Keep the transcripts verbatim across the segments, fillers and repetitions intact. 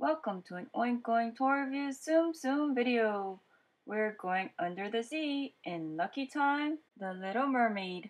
Welcome to an Oink Oink Toy Reviews Tsum Tsum video. We're going under the sea in Lucky Time, The Little Mermaid.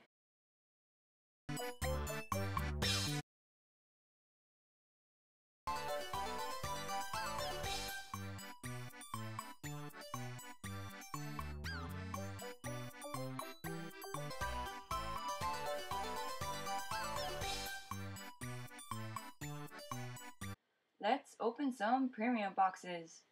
Let's open some premium boxes.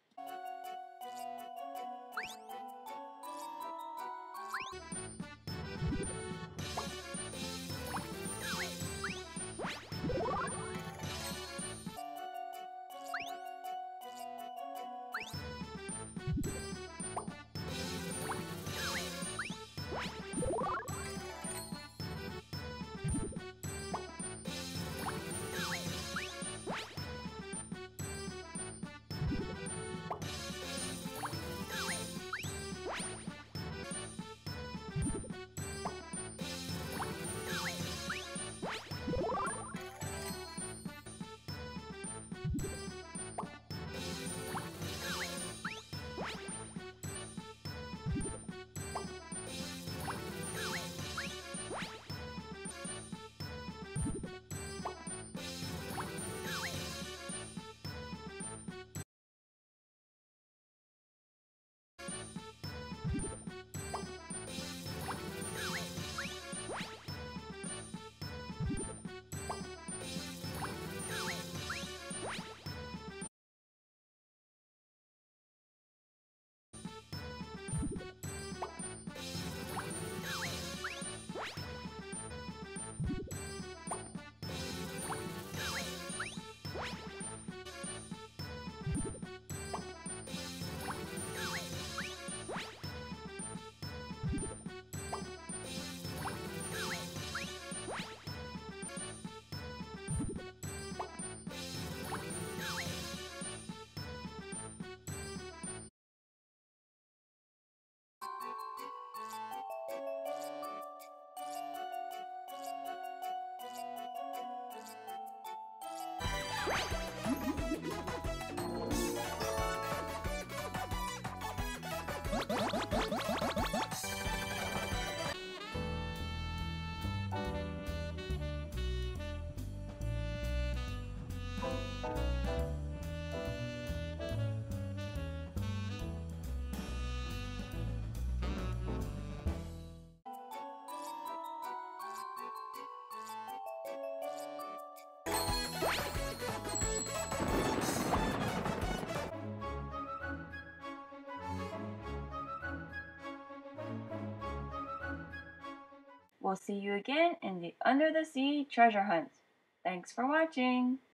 We'll see you again in the Under the Sea treasure hunt. Thanks for watching!